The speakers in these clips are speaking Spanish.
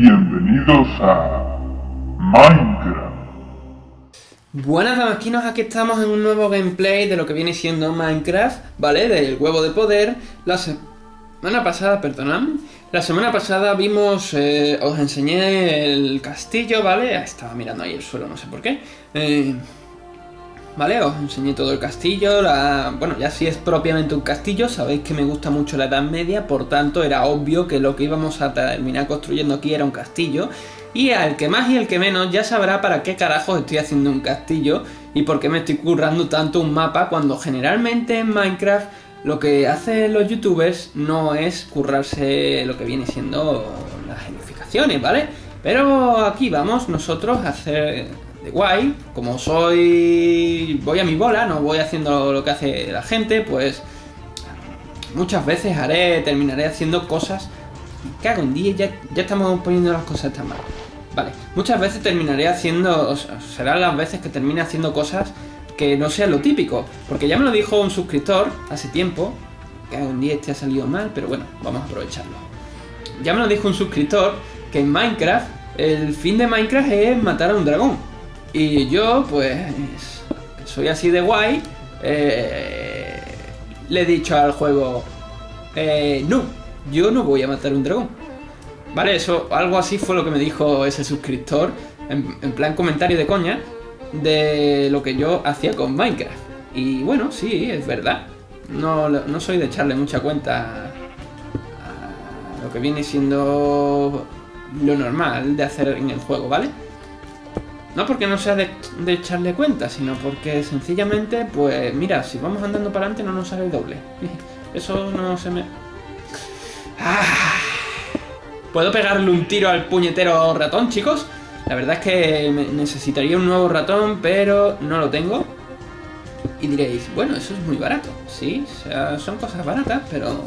Bienvenidos a Minecraft. Buenas damasquinos, aquí estamos en un nuevo gameplay de lo que viene siendo Minecraft, ¿vale? Del huevo de poder. La semana pasada vimos, os enseñé el castillo, ¿vale? Estaba mirando ahí el suelo, no sé por qué. Vale, os enseñé todo el castillo, bueno, ya sí es propiamente un castillo, sabéis que me gusta mucho la Edad Media, por tanto era obvio que lo que íbamos a terminar construyendo aquí era un castillo, y al que más y el que menos ya sabrá para qué carajos estoy haciendo un castillo y por qué me estoy currando tanto un mapa, cuando generalmente en Minecraft lo que hacen los youtubers no es currarse lo que viene siendo las edificaciones, ¿vale? Pero aquí vamos nosotros a hacer... de guay, como soy, voy a mi bola, no voy haciendo lo que hace la gente, pues muchas veces terminaré haciendo cosas, me cago en 10, ya estamos poniendo las cosas tan mal, vale, muchas veces terminaré haciendo, o sea, serán las veces que termine haciendo cosas que no sean lo típico, porque ya me lo dijo un suscriptor hace tiempo, me cago en 10, te ha salido mal, pero bueno, vamos a aprovecharlo, ya me lo dijo un suscriptor que en Minecraft, el fin de Minecraft es matar a un dragón. Y yo, pues, soy así de guay, le he dicho al juego, no, yo no voy a matar un dragón. Vale, eso, algo así fue lo que me dijo ese suscriptor, en plan comentario de coña, de lo que yo hacía con Minecraft. Y bueno, sí, es verdad, no soy de echarle mucha cuenta a lo que viene siendo lo normal de hacer en el juego, ¿vale? No porque no sea de echarle cuenta, sino porque sencillamente, pues mira, si vamos andando para adelante no nos sale el doble. Eso no se me... ¿Puedo pegarle un tiro al puñetero ratón, chicos? La verdad es que necesitaría un nuevo ratón, pero no lo tengo. Y diréis, bueno, eso es muy barato. Sí, o sea, son cosas baratas, pero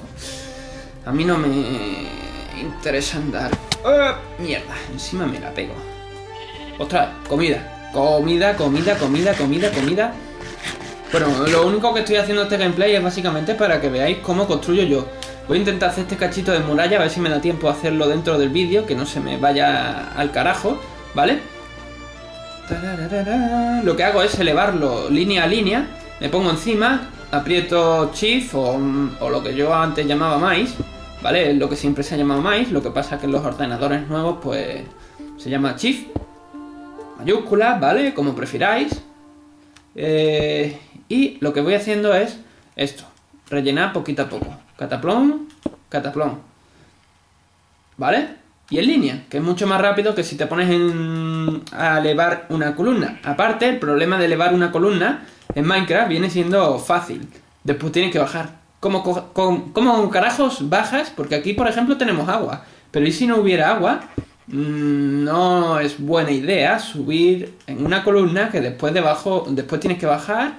a mí no me interesa andar... ¡Oh, mierda! Encima me la pego. ¡Ostras! Comida. Bueno, lo único que estoy haciendo este gameplay es básicamente para que veáis cómo construyo yo. Voy a intentar hacer este cachito de muralla, a ver si me da tiempo a hacerlo dentro del vídeo, que no se me vaya al carajo, ¿vale? Lo que hago es elevarlo línea a línea, me pongo encima, aprieto Shift o lo que yo antes llamaba Mice, ¿vale? Lo que siempre se ha llamado Mice, lo que pasa es que en los ordenadores nuevos pues se llama Shift. Mayúsculas, ¿vale? Como prefiráis. Y lo que voy haciendo es esto. Rellenar poquito a poco. Cataplón, cataplón. ¿Vale? Y en línea, que es mucho más rápido que si te pones a elevar una columna. Aparte, el problema de elevar una columna en Minecraft viene siendo fácil. Después tienes que bajar. ¿Cómo carajos bajas? Porque aquí, por ejemplo, tenemos agua. Pero ¿y si no hubiera agua? No es buena idea subir en una columna que después tienes que bajar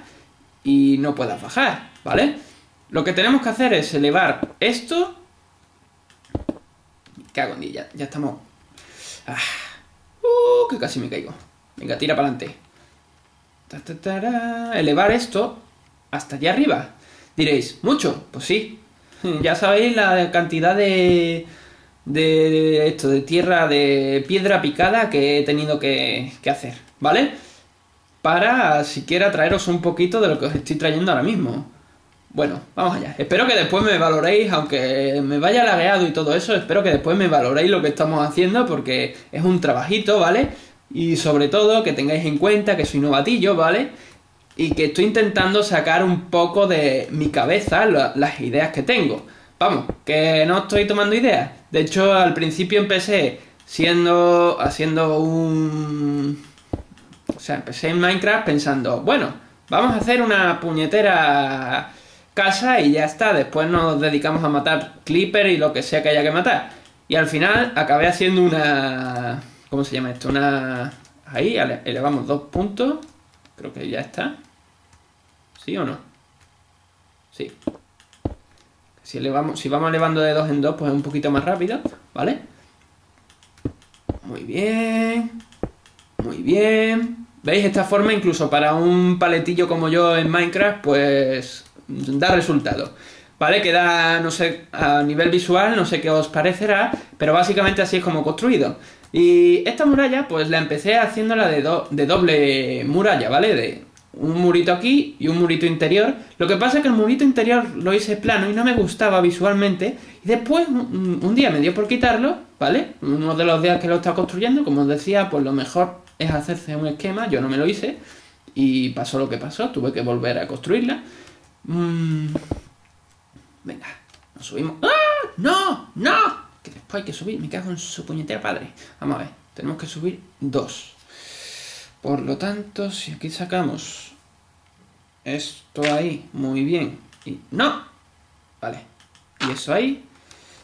y no puedas bajar, ¿vale? Lo que tenemos que hacer es elevar esto. Me cago en mí, ya estamos. Que casi me caigo. Venga, tira para adelante. Elevar esto hasta allá arriba. Diréis, ¿mucho? Pues sí. Ya sabéis la cantidad de esto, de tierra, de piedra picada que he tenido que hacer, ¿vale? Para siquiera traeros un poquito de lo que os estoy trayendo ahora mismo. Bueno, vamos allá. Espero que después me valoréis, aunque me vaya lagueado y todo eso, espero que después me valoréis lo que estamos haciendo porque es un trabajito, ¿vale? Y sobre todo que tengáis en cuenta que soy novatillo, ¿vale? Y que estoy intentando sacar un poco de mi cabeza las ideas que tengo. Vamos, que no estoy tomando ideas. De hecho, al principio empecé empecé en Minecraft pensando, bueno, vamos a hacer una puñetera casa y ya está. Después nos dedicamos a matar Creeper y lo que sea que haya que matar. Y al final acabé haciendo una... ¿Cómo se llama esto? Una... Ahí, elevamos 2 puntos. Creo que ya está. ¿Sí o no? Sí. Si vamos elevando de 2 en 2, pues es un poquito más rápido, ¿vale? Muy bien. Muy bien. ¿Veis? Esta forma, incluso para un paletillo como yo en Minecraft, pues da resultado. ¿vale? Queda, no sé, a nivel visual, no sé qué os parecerá, pero básicamente así es como construido. Y esta muralla, pues la empecé haciéndola de doble muralla, ¿vale? De un murito aquí y un murito interior. Lo que pasa es que el murito interior lo hice plano y no me gustaba visualmente. Y después, un día me dio por quitarlo, ¿vale? Uno de los días que lo estaba construyendo, como os decía, pues lo mejor es hacerse un esquema. Yo no me lo hice y pasó lo que pasó, tuve que volver a construirla. Venga, nos subimos. ¡Ah! ¡No! ¡No! Que después hay que subir, me cago en su puñetera padre. Vamos a ver, tenemos que subir 2. Por lo tanto, si aquí sacamos esto ahí, muy bien. Y ¡no! Vale, y eso ahí.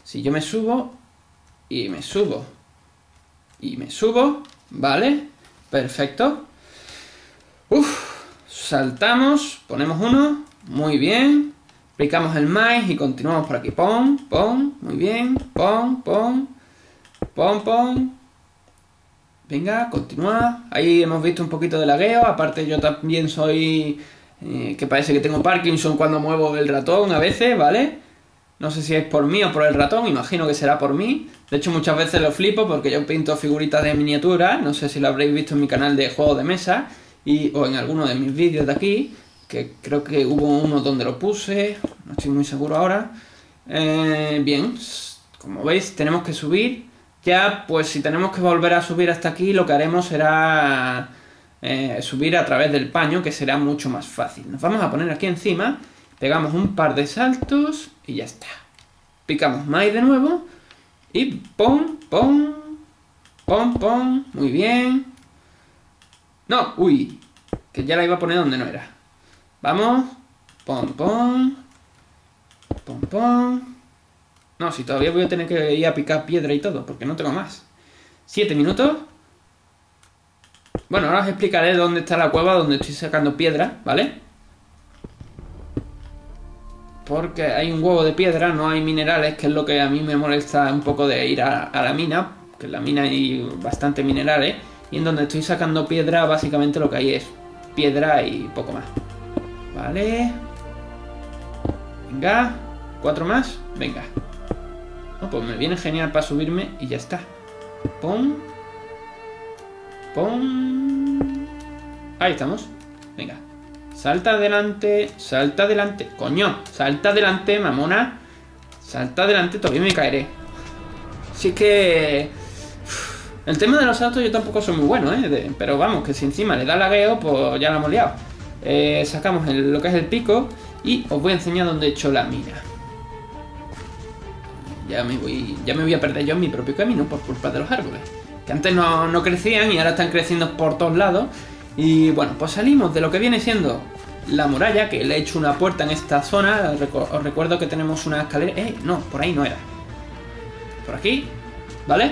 Si yo me subo, y me subo, y me subo, ¿vale? Perfecto. Uff, saltamos, ponemos uno, muy bien. Aplicamos el maíz y continuamos por aquí. Pon, pon, muy bien. Pon, pon, pon, pon. Venga, continúa. Ahí hemos visto un poquito de lagueo. Aparte yo también soy... que parece que tengo Parkinson cuando muevo el ratón a veces, ¿vale? No sé si es por mí o por el ratón. Imagino que será por mí. De hecho muchas veces lo flipo porque yo pinto figuritas de miniatura. No sé si lo habréis visto en mi canal de juegos de mesa. Y, o en alguno de mis vídeos de aquí. Que creo que hubo uno donde lo puse, no estoy muy seguro ahora. Bien, como veis tenemos que subir. Ya pues si tenemos que volver a subir hasta aquí, lo que haremos será subir a través del paño, que será mucho más fácil. Nos vamos a poner aquí encima, pegamos un par de saltos y ya está. Picamos maíz de nuevo y pom, pom, pom, pom, muy bien. No, uy, que ya la iba a poner donde no era. Vamos, pom, pom, pom, pom. No, si todavía voy a tener que ir a picar piedra y todo, porque no tengo más. 7 minutos. Bueno, ahora os explicaré dónde está la cueva donde estoy sacando piedra, ¿vale? Porque hay un huevo de piedra, no hay minerales, que es lo que a mí me molesta un poco de ir a la mina. Que en la mina hay bastante minerales. Y en donde estoy sacando piedra, básicamente lo que hay es piedra y poco más. Vale. Venga. 4 más. Venga. No, pues me viene genial para subirme y ya está. Pum. Pum. Ahí estamos. Venga. Salta adelante. Salta adelante. Coño. Salta adelante, mamona. Salta adelante. Todavía me caeré. Así que... el tema de los saltos yo tampoco soy muy bueno, ¿eh? Pero vamos, que si encima le da lagueo, pues ya lo hemos liado. Sacamos lo que es el pico y os voy a enseñar dónde he hecho la mina. Ya me voy a perder yo en mi propio camino por culpa de los árboles. Que antes no crecían y ahora están creciendo por todos lados. Y bueno, pues salimos de lo que viene siendo la muralla, que le he hecho una puerta en esta zona. Os recuerdo que tenemos una escalera... no, por ahí no era. Por aquí, ¿vale?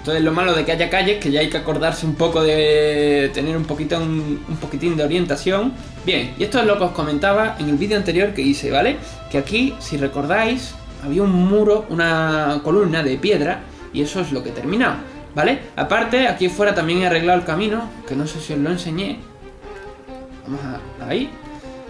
Entonces lo malo de que haya calles, que ya hay que acordarse un poco de tener un poquitín de orientación. Bien, y esto es lo que os comentaba en el vídeo anterior que hice, ¿vale? Que aquí, si recordáis, había un muro, una columna de piedra, y eso es lo que he terminado, ¿vale? Aparte, aquí fuera también he arreglado el camino, que no sé si os lo enseñé. Vamos a ahí.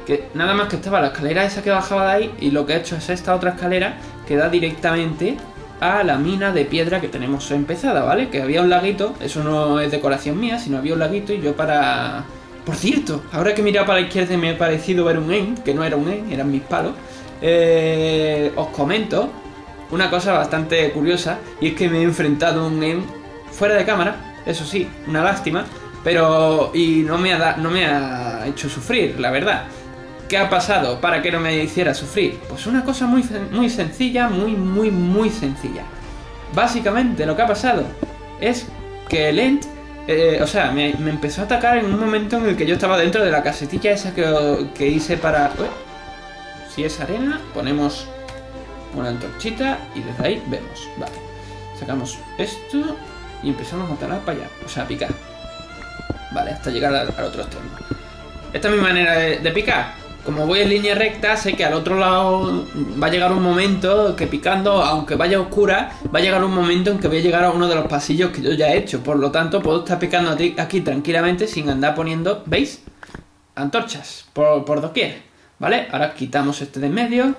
Que nada más que estaba la escalera esa que bajaba de ahí, y lo que he hecho es esta otra escalera que da directamente a la mina de piedra que tenemos empezada, ¿vale? Que había un laguito, eso no es decoración mía, sino había un laguito y yo para... Por cierto, ahora que mira para la izquierda me ha parecido ver un end, que no era un end, eran mis palos. Os comento una cosa bastante curiosa, y es que me he enfrentado a un end fuera de cámara, eso sí, una lástima, pero... y no me ha hecho sufrir, la verdad. ¿Qué ha pasado para que no me hiciera sufrir? Pues una cosa muy sencilla, muy sencilla. Básicamente lo que ha pasado es que el Ent, me empezó a atacar en un momento en el que yo estaba dentro de la casetilla esa que hice para... Si es arena, ponemos una antorchita y desde ahí vemos. Vale, sacamos esto y empezamos a talar para allá, o sea, a picar. Vale, hasta llegar al otro extremo. Esta es mi manera de picar. Como voy en línea recta, sé que al otro lado va a llegar un momento que picando, aunque vaya oscura, va a llegar un momento en que voy a llegar a uno de los pasillos que yo ya he hecho. Por lo tanto, puedo estar picando aquí tranquilamente sin andar poniendo, ¿veis? Antorchas por doquier, ¿vale? Ahora quitamos este de en medio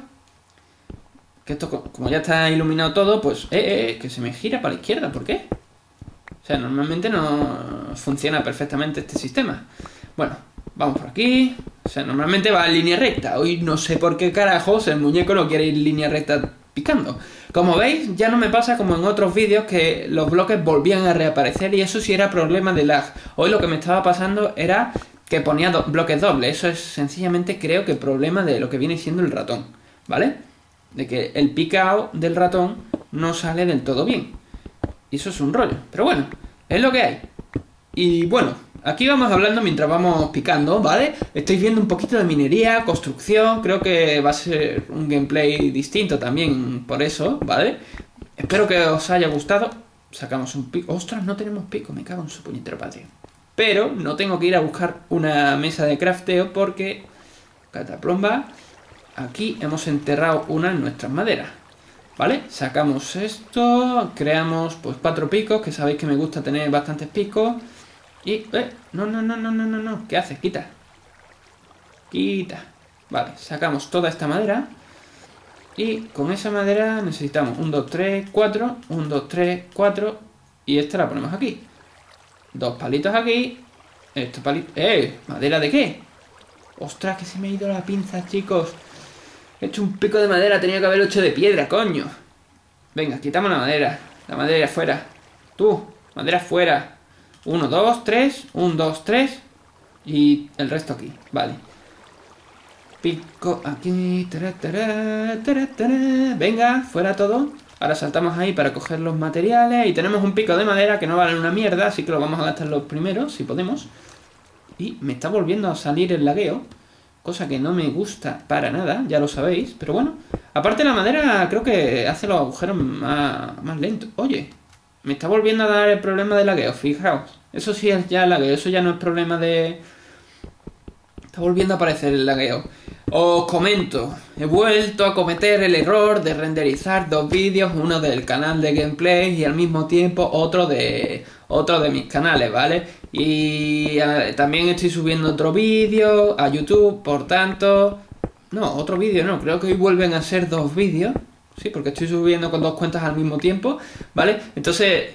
Que esto, como ya está iluminado todo, pues... que se me gira para la izquierda, ¿por qué? O sea, normalmente no funciona perfectamente este sistema. Bueno, vamos por aquí. O sea, normalmente va en línea recta. Hoy no sé por qué carajos el muñeco no quiere ir en línea recta picando. Como veis, ya no me pasa como en otros vídeos que los bloques volvían a reaparecer y eso sí era problema de lag. Hoy lo que me estaba pasando era que ponía bloques dobles. Eso es sencillamente, creo que problema de lo que viene siendo el ratón, ¿vale? De que el picado del ratón no sale del todo bien. Y eso es un rollo. Pero bueno, es lo que hay. Y bueno, aquí vamos hablando mientras vamos picando, ¿vale? Estoy viendo un poquito de minería, construcción. Creo que va a ser un gameplay distinto también por eso, ¿vale? Espero que os haya gustado. Sacamos un pico. ¡Ostras, no tenemos pico! Me cago en su puñetero padre. Pero no tengo que ir a buscar una mesa de crafteo porque... Cataplomba. Aquí hemos enterrado una en nuestras maderas, ¿vale? Sacamos esto, creamos pues 4 picos, que sabéis que me gusta tener bastantes picos. Y... No. ¿Qué haces? Quita. Quita. Vale, sacamos toda esta madera. Y con esa madera necesitamos 1, 2, 3, 4. 1, 2, 3, 4. Y esta la ponemos aquí. 2 palitos aquí. Estos palitos... ¿Madera de qué? ¡Ostras, que se me ha ido la pinza, chicos! He hecho un pico de madera, tenía que haber hecho de piedra, coño. Venga, quitamos la madera. La madera fuera. Tú, madera fuera. 1, 2, 3. 1, 2, 3. Y el resto aquí, vale. Pico aquí. Venga, fuera todo. Ahora saltamos ahí para coger los materiales. Y tenemos un pico de madera que no vale una mierda, así que lo vamos a gastar los primeros, si podemos. Y me está volviendo a salir el lagueo. Cosa que no me gusta para nada, ya lo sabéis. Pero bueno, aparte la madera creo que hace los agujeros más lentos. Oye, me está volviendo a dar el problema de lagueo, fijaos. Eso sí es ya lagueo, eso ya no es problema de... Está volviendo a aparecer el lagueo. Os comento, he vuelto a cometer el error de renderizar 2 vídeos. Uno del canal de gameplay y al mismo tiempo otro de mis canales, ¿vale? Y también estoy subiendo otro vídeo a YouTube, por tanto... No, otro vídeo no, creo que hoy vuelven a ser 2 vídeos. Sí, porque estoy subiendo con 2 cuentas al mismo tiempo, ¿vale? Entonces,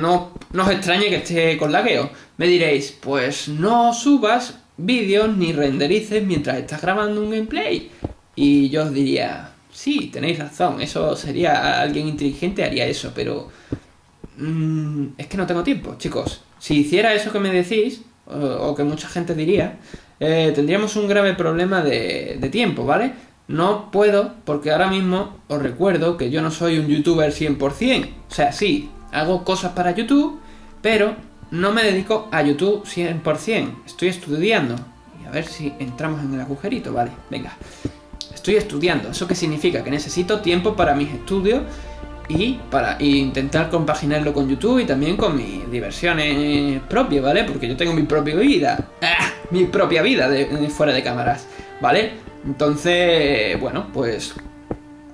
no os extrañe que esté con lagueo. Me diréis, pues no subas vídeos ni renderices mientras estás grabando un gameplay. Y yo os diría, sí, tenéis razón, eso sería... Alguien inteligente haría eso, pero... es que no tengo tiempo, chicos. Si hiciera eso que me decís, o que mucha gente diría, tendríamos un grave problema de tiempo, ¿vale? No puedo, porque ahora mismo os recuerdo que yo no soy un youtuber 100%. O sea, sí, hago cosas para YouTube, pero no me dedico a YouTube 100%. Estoy estudiando. Y a ver si entramos en el agujerito, ¿vale? Venga. Estoy estudiando. ¿Eso qué significa? Que necesito tiempo para mis estudios y para intentar compaginarlo con YouTube y también con mis diversiones propias, ¿vale? Porque yo tengo mi propia vida. ¡Ah! Mi propia vida fuera de cámaras, ¿vale? Entonces, bueno, pues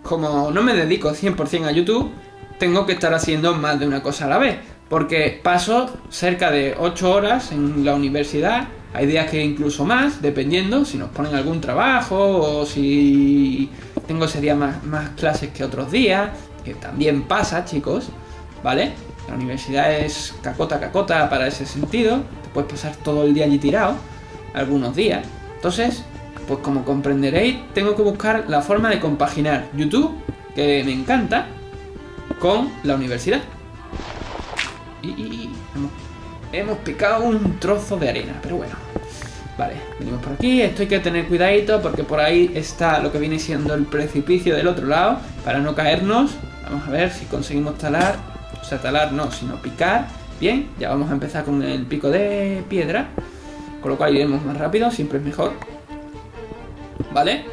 como no me dedico 100% a YouTube, tengo que estar haciendo más de una cosa a la vez. Porque paso cerca de 8 horas en la universidad. Hay días que incluso más, dependiendo si nos ponen algún trabajo o si tengo ese día más clases que otros días. Que también pasa, chicos, ¿vale? La universidad es cacota para ese sentido. Te puedes pasar todo el día allí tirado, algunos días. Entonces, pues como comprenderéis, tengo que buscar la forma de compaginar YouTube, que me encanta, con la universidad. Y hemos picado un trozo de arena, pero bueno. Vale, venimos por aquí, esto hay que tener cuidadito porque por ahí está lo que viene siendo el precipicio del otro lado. Para no caernos, vamos a ver si conseguimos talar, o sea, talar no, sino picar. Bien, ya vamos a empezar con el pico de piedra, con lo cual iremos más rápido, siempre es mejor. Vale,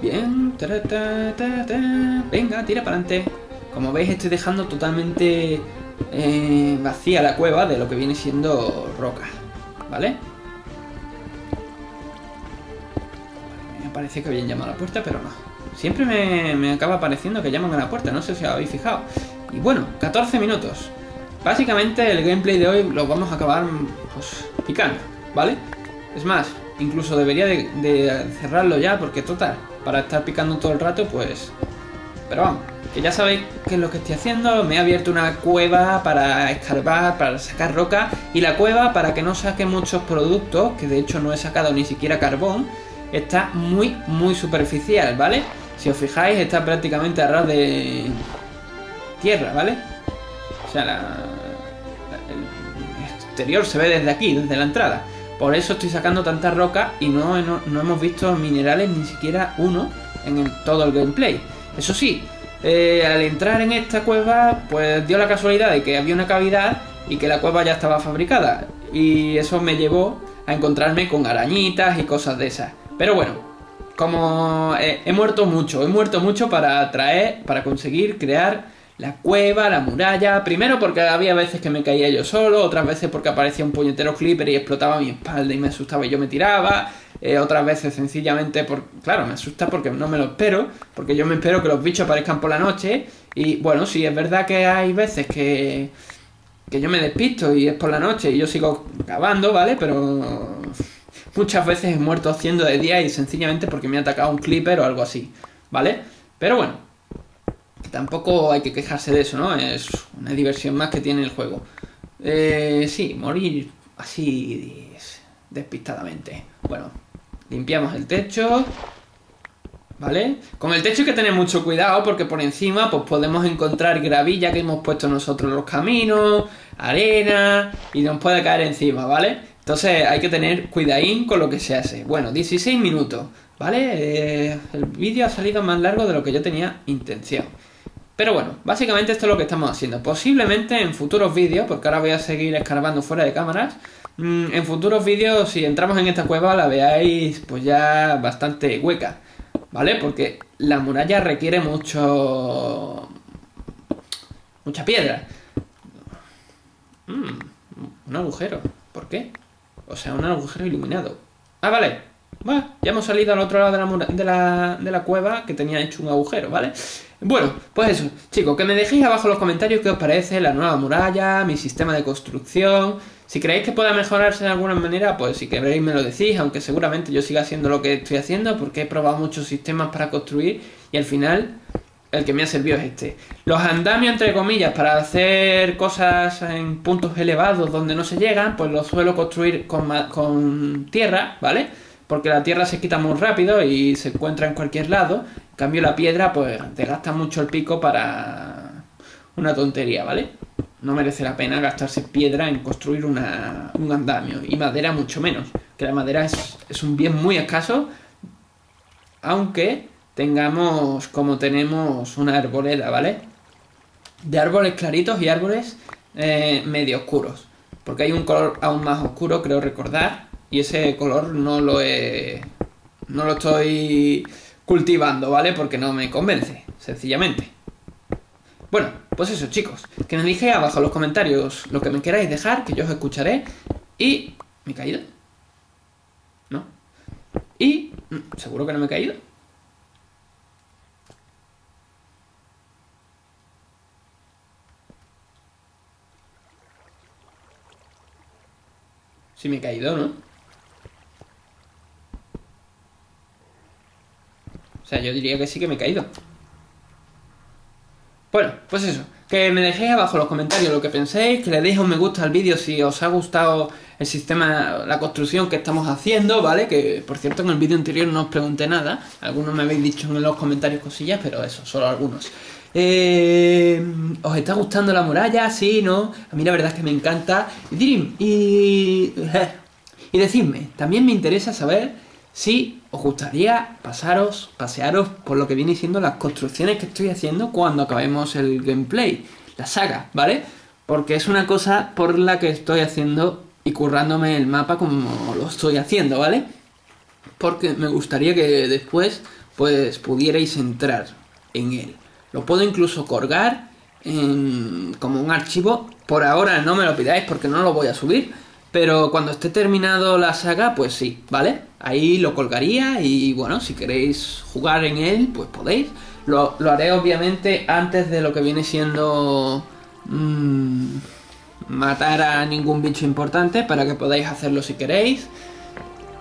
bien, venga, tira para adelante. Como veis estoy dejando totalmente vacía la cueva de lo que viene siendo roca, ¿vale? Parece que habían llamado a la puerta, pero no. Siempre me acaba pareciendo que llaman a la puerta, no sé si os habéis fijado. Y bueno, 14 minutos. Básicamente el gameplay de hoy lo vamos a acabar pues, picando, ¿vale? Es más, incluso debería de cerrarlo ya, porque total, para estar picando todo el rato, pues Pero vamos, que ya sabéis que es lo que estoy haciendo. Me he abierto una cueva para escarbar, para sacar roca, y la cueva, para que no saque muchos productos, que de hecho no he sacado ni siquiera carbón, está muy, muy superficial, ¿vale? Si os fijáis, está prácticamente a ras de tierra, ¿vale? O sea, el exterior se ve desde aquí, desde la entrada. Por eso estoy sacando tantas rocas y no hemos visto minerales, ni siquiera uno, en todo el gameplay. Eso sí, al entrar en esta cueva, pues dio la casualidad de que había una cavidad y que la cueva ya estaba fabricada. Y eso me llevó a encontrarme con arañitas y cosas de esas. Pero bueno, como he muerto mucho para conseguir crear la cueva, la muralla. Primero porque había veces que me caía yo solo, otras veces porque aparecía un puñetero creeper y explotaba mi espalda y me asustaba y yo me tiraba. Otras veces sencillamente, claro, me asusta porque no me lo espero, porque yo me espero que los bichos aparezcan por la noche. Y bueno, sí, es verdad que hay veces que yo me despisto y es por la noche y yo sigo cavando, ¿vale? Pero muchas veces he muerto haciendo de día y sencillamente porque me ha atacado un creeper o algo así, ¿vale? Pero bueno, tampoco hay que quejarse de eso, ¿no? Es una diversión más que tiene el juego. Sí, morir así despistadamente. Bueno, limpiamos el techo, ¿vale? Con el techo hay que tener mucho cuidado porque por encima pues podemos encontrar gravilla que hemos puesto nosotros en los caminos, arena, y nos puede caer encima, ¿vale? Entonces hay que tener cuidadín con lo que se hace. Bueno, 16 minutos, ¿vale? El vídeo ha salido más largo de lo que yo tenía intención. Pero bueno, básicamente esto es lo que estamos haciendo. Posiblemente en futuros vídeos, porque ahora voy a seguir escarbando fuera de cámaras, en futuros vídeos, si entramos en esta cueva, la veáis pues ya bastante hueca, ¿vale? Porque la muralla requiere mucha piedra. Un agujero, ¿por qué? O sea, un agujero iluminado. Ah, vale. Bueno, ya hemos salido al otro lado de la cueva, que tenía hecho un agujero, ¿vale? Bueno, pues eso, chicos, que me dejéis abajo en los comentarios qué os parece la nueva muralla, mi sistema de construcción. Si creéis que pueda mejorarse de alguna manera, pues si queréis me lo decís, aunque seguramente yo siga haciendo lo que estoy haciendo, porque he probado muchos sistemas para construir y al final el que me ha servido es este. Los andamios, entre comillas, para hacer cosas en puntos elevados donde no se llegan, pues los suelo construir con tierra, ¿vale? Porque la tierra se quita muy rápido y se encuentra en cualquier lado. En cambio la piedra pues te gasta mucho el pico para una tontería, ¿vale? No merece la pena gastarse piedra en construir un andamio. Y madera mucho menos, que la madera es un bien muy escaso. Aunque tengamos, como tenemos, una arboleda, ¿vale? De árboles claritos y árboles medio oscuros. Porque hay un color aún más oscuro, creo recordar. Y ese color no lo estoy cultivando, ¿vale? Porque no me convence, sencillamente. Bueno, pues eso, chicos. Que me dejéis abajo en los comentarios lo que me queráis dejar, que yo os escucharé. Y... ¿me he caído? ¿No? Y... ¿seguro que no me he caído? Sí me he caído, ¿no? O sea, yo diría que sí que me he caído. Bueno, pues eso. Que me dejéis abajo en los comentarios lo que penséis. Que le deis un me gusta al vídeo si os ha gustado el sistema, la construcción que estamos haciendo, ¿vale? Que, por cierto, en el vídeo anterior no os pregunté nada. Algunos me habéis dicho en los comentarios cosillas, pero eso, solo algunos. ¿Os está gustando la muralla? ¿Sí? ¿No? A mí la verdad es que me encanta. Y decidme, también me interesa saber si os gustaría pasearos por lo que viene siendo las construcciones que estoy haciendo cuando acabemos el gameplay, la saga, ¿vale? Porque es una cosa por la que estoy haciendo y currándome el mapa como lo estoy haciendo, ¿vale? Porque me gustaría que después pues pudierais entrar en él. Lo puedo incluso colgar como un archivo. Por ahora no me lo pidáis porque no lo voy a subir. Pero cuando esté terminado la saga, pues sí, ¿vale? Ahí lo colgaría y bueno, si queréis jugar en él, pues podéis. Lo haré obviamente antes de lo que viene siendo matar a ningún bicho importante, para que podáis hacerlo si queréis.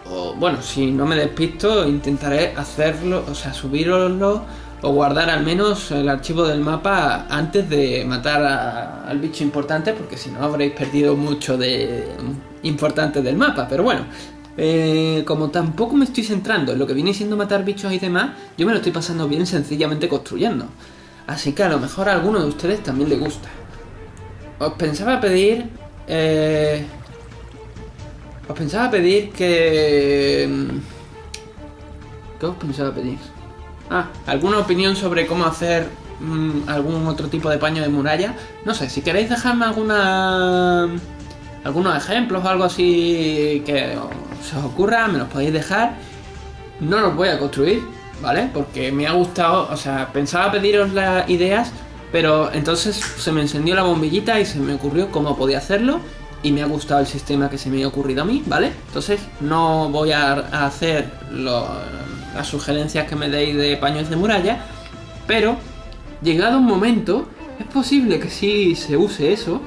O bueno, si no me despisto, intentaré hacerlo, o sea, subiroslo o guardar al menos el archivo del mapa antes de matar al bicho importante, porque si no habréis perdido mucho de importante del mapa. Pero bueno, como tampoco me estoy centrando en lo que viene siendo matar bichos y demás, yo me lo estoy pasando bien sencillamente construyendo. Así que a lo mejor a alguno de ustedes también le gusta. Os pensaba pedir que... ¿Qué os pensaba pedir? Ah, ¿alguna opinión sobre cómo hacer algún otro tipo de paño de muralla? No sé, si queréis dejarme algunos ejemplos o algo así que se os ocurra, me los podéis dejar. No los voy a construir, ¿vale? Porque me ha gustado, o sea, pensaba pediros las ideas, pero entonces se me encendió la bombillita y se me ocurrió cómo podía hacerlo. Y me ha gustado el sistema que se me ha ocurrido a mí, ¿vale? Entonces no voy a hacer las sugerencias que me deis de paños de muralla, pero llegado un momento es posible que sí se use eso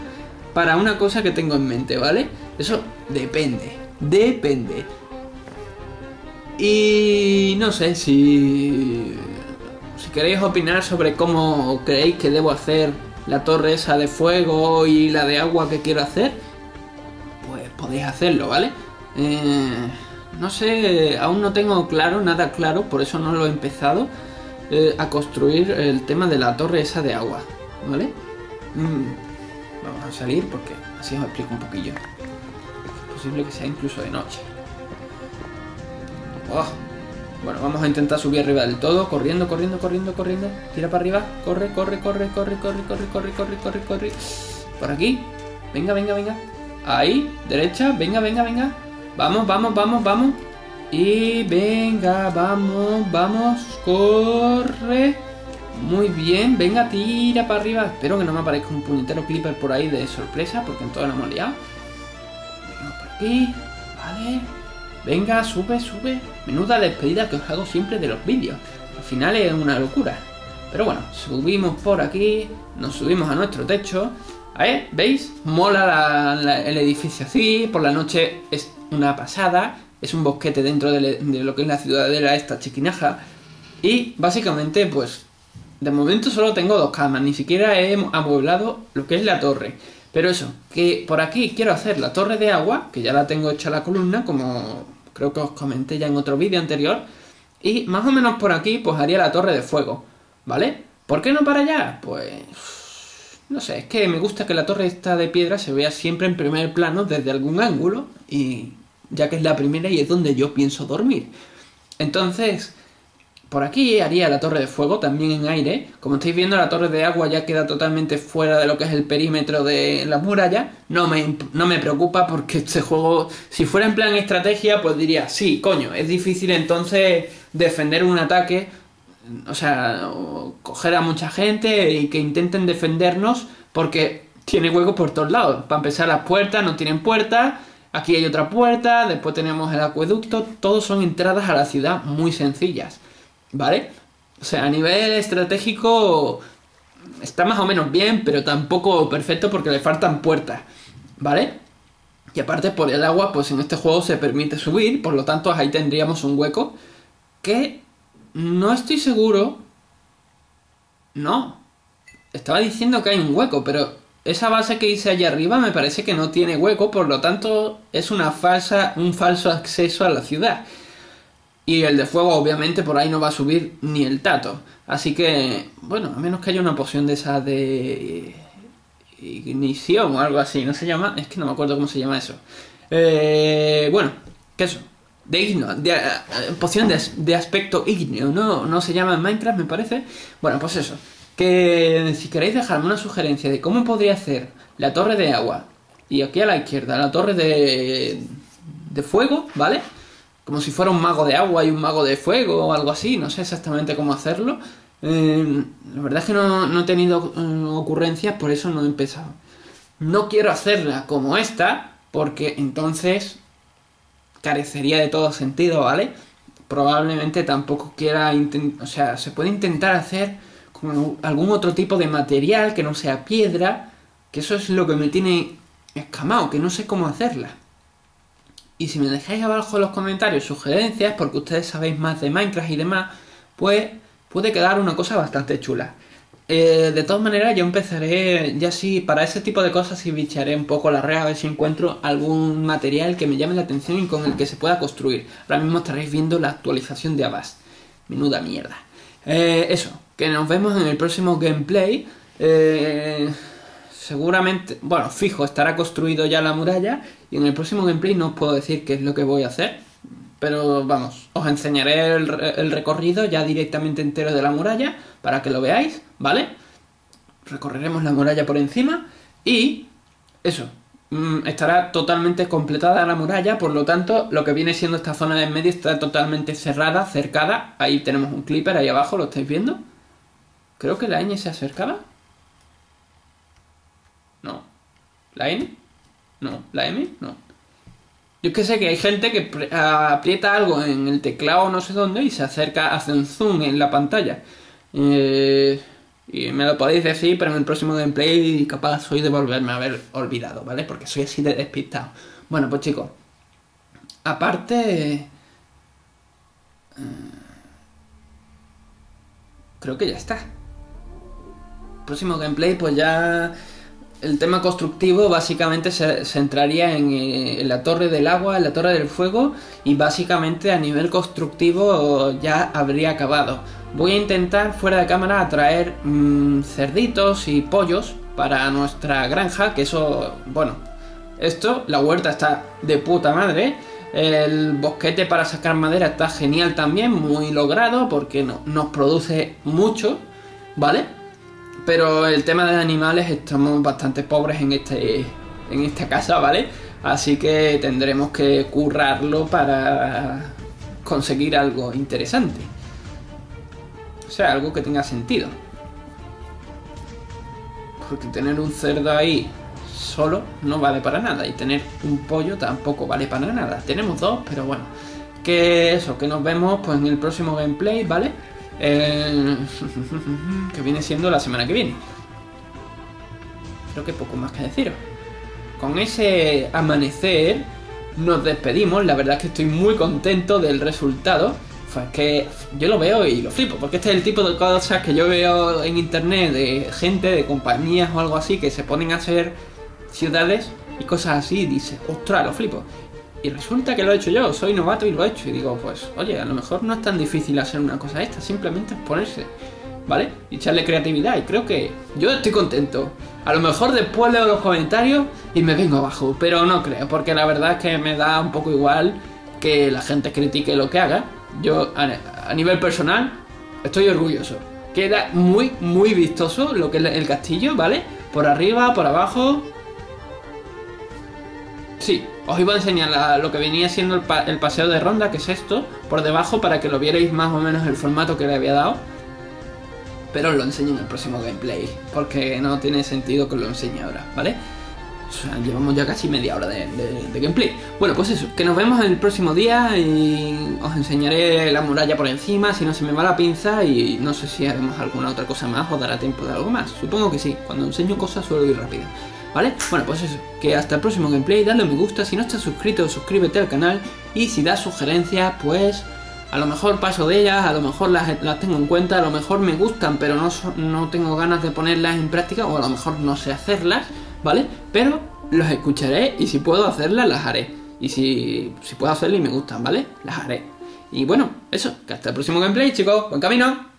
para una cosa que tengo en mente, ¿vale? Eso depende. Y no sé si queréis opinar sobre cómo creéis que debo hacer la torre esa de fuego y la de agua que quiero hacer, pues podéis hacerlo, ¿vale? No sé, aún no tengo nada claro, por eso no lo he empezado a construir el tema de la torre esa de agua, ¿vale? Vamos a salir porque así os explico un poquillo. Es posible que sea incluso de noche. Oh. Bueno, vamos a intentar subir arriba del todo, corriendo. Tira para arriba, corre. Por aquí, venga. Ahí, derecha, venga. Vamos. Y venga, vamos, corre. Muy bien, venga, tira para arriba. Espero que no me aparezca un puñetero clipper por ahí de sorpresa, porque en todo lo hemos liado. Venga, por aquí, vale. Venga, sube. Menuda despedida que os hago siempre de los vídeos. Al final es una locura. Pero bueno, subimos por aquí, nos subimos a nuestro techo. A ver, ¿veis? Mola el edificio así. Por la noche es una pasada. Es un bosquete dentro de lo que es la ciudadela esta chiquinaja. Y básicamente, pues, de momento solo tengo dos camas. Ni siquiera he amueblado lo que es la torre. Pero eso, que por aquí quiero hacer la torre de agua, que ya la tengo hecha la columna, como creo que os comenté ya en otro vídeo anterior. Y más o menos por aquí, pues haría la torre de fuego, ¿vale? ¿Por qué no para allá? Pues... no sé, es que me gusta que la torre esta de piedra se vea siempre en primer plano desde algún ángulo, y ya que es la primera y es donde yo pienso dormir. Entonces... por aquí haría la torre de fuego, también en aire. Como estáis viendo, la torre de agua ya queda totalmente fuera de lo que es el perímetro de las murallas. No me preocupa porque este juego, si fuera en plan estrategia, pues diría, sí, coño, es difícil entonces defender un ataque, o sea, coger a mucha gente y que intenten defendernos porque tiene hueco por todos lados. Para empezar, las puertas no tienen puertas. Aquí hay otra puerta, después tenemos el acueducto. Todos son entradas a la ciudad muy sencillas. ¿Vale? O sea, a nivel estratégico está más o menos bien, pero tampoco perfecto porque le faltan puertas, ¿vale? Y aparte por el agua, pues en este juego se permite subir, por lo tanto ahí tendríamos un hueco que no estoy seguro. No, estaba diciendo que hay un hueco, pero esa base que hice allá arriba me parece que no tiene hueco, por lo tanto es un falso acceso a la ciudad. Y el de fuego, obviamente, por ahí no va a subir ni el tato. Así que, bueno, a menos que haya una poción de esa de... ignición o algo así, ¿no se llama? Es que no me acuerdo cómo se llama eso. Bueno, ¿qué es eso? Poción de aspecto ígneo, no se llama en Minecraft, me parece. Bueno, pues eso. Que si queréis dejarme una sugerencia de cómo podría hacer la torre de agua y aquí a la izquierda la torre de fuego, ¿vale? Como si fuera un mago de agua y un mago de fuego o algo así, no sé exactamente cómo hacerlo. La verdad es que no he tenido ocurrencias, por eso no he empezado. No quiero hacerla como esta, porque entonces carecería de todo sentido, ¿vale? Probablemente tampoco quiera... o sea, se puede intentar hacer con algún otro tipo de material que no sea piedra, que eso es lo que me tiene escamado, que no sé cómo hacerla. Y si me dejáis abajo en los comentarios sugerencias, porque ustedes sabéis más de Minecraft y demás, pues puede quedar una cosa bastante chula. De todas maneras, yo empezaré, ya sí, para ese tipo de cosas y bicharé un poco la red a ver si encuentro algún material que me llame la atención y con el que se pueda construir. Ahora mismo estaréis viendo la actualización de Avast. Menuda mierda. Eso, que nos vemos en el próximo gameplay. Seguramente, bueno, fijo, estará construido ya la muralla y en el próximo gameplay no os puedo decir qué es lo que voy a hacer. Pero vamos, os enseñaré el recorrido ya directamente entero de la muralla para que lo veáis, ¿vale? Recorreremos la muralla por encima y eso, estará totalmente completada la muralla, por lo tanto lo que viene siendo esta zona de en medio está totalmente cerrada, cercada. Ahí tenemos un clipper, ahí abajo, ¿lo estáis viendo? Creo que la ñ se acercaba. No. ¿La N? No. ¿La M? No. Yo es que sé que hay gente que aprieta algo en el teclado no sé dónde y se acerca, hace un zoom en la pantalla. Y me lo podéis decir, pero en el próximo gameplay capaz soy de volverme a haber olvidado, ¿vale? Porque soy así de despistado. Bueno, pues chicos, aparte... creo que ya está. Próximo gameplay, pues ya... El tema constructivo básicamente se centraría en la torre del agua, en la torre del fuego, y básicamente a nivel constructivo ya habría acabado. Voy a intentar fuera de cámara atraer cerditos y pollos para nuestra granja, que eso, bueno, esto, la huerta está de puta madre. El bosquete para sacar madera está genial también, muy logrado, porque nos produce mucho, ¿vale? Pero el tema de animales, estamos bastante pobres en esta casa, ¿vale? Así que tendremos que currarlo para conseguir algo interesante. O sea, algo que tenga sentido. Porque tener un cerdo ahí solo no vale para nada. Y tener un pollo tampoco vale para nada. Tenemos dos, pero bueno. Que eso, que nos vemos pues en el próximo gameplay, ¿vale? Que viene siendo la semana que viene. Creo que poco más que deciros. Con ese amanecer nos despedimos. La verdad es que estoy muy contento del resultado. Pues que yo lo veo y lo flipo, porque este es el tipo de cosas que yo veo en internet, de gente, de compañías o algo así, que se ponen a hacer ciudades y cosas así, y dices, ostras, lo flipo. Y resulta que lo he hecho yo, soy novato y lo he hecho. Y digo, pues, oye, a lo mejor no es tan difícil hacer una cosa esta, simplemente es ponerse, ¿vale? Y echarle creatividad, y creo que yo estoy contento. A lo mejor después leo los comentarios y me vengo abajo, pero no creo, porque la verdad es que me da un poco igual que la gente critique lo que haga. Yo, a nivel personal, estoy orgulloso. Queda muy, muy vistoso lo que es el castillo, ¿vale? Por arriba, por abajo... Sí, os iba a enseñar lo que venía siendo el paseo de ronda, que es esto, por debajo, para que lo vierais más o menos el formato que le había dado. Pero os lo enseño en el próximo gameplay, porque no tiene sentido que os lo enseñe ahora, ¿vale? O sea, llevamos ya casi media hora de gameplay. Bueno, pues eso, que nos vemos el próximo día y os enseñaré la muralla por encima, si no se me va la pinza, y no sé si haremos alguna otra cosa más o dará tiempo de algo más. Supongo que sí, cuando enseño cosas suelo ir rápido. ¿Vale? Bueno, pues eso, que hasta el próximo gameplay, dale a me gusta, si no estás suscrito, suscríbete al canal, y si das sugerencias, pues a lo mejor paso de ellas, a lo mejor las tengo en cuenta, a lo mejor me gustan, pero no tengo ganas de ponerlas en práctica, o a lo mejor no sé hacerlas, ¿vale? Pero las escucharé, y si puedo hacerlas, las haré, y si puedo hacerlas y me gustan, ¿vale? Las haré. Y bueno, eso, que hasta el próximo gameplay, chicos, buen camino.